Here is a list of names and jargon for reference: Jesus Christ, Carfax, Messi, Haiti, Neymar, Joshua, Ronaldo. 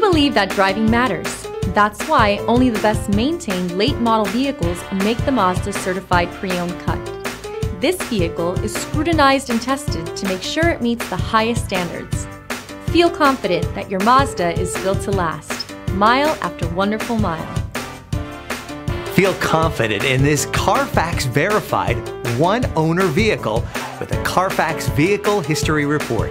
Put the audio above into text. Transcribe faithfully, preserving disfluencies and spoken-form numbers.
believe that driving matters. That's why only the best maintained late model vehicles make the Mazda certified pre-owned cut. This vehicle is scrutinized and tested to make sure it meets the highest standards. Feel confident that your Mazda is built to last, mile after wonderful mile. Feel confident in this Carfax verified one owner vehicle with a Carfax Vehicle History Report.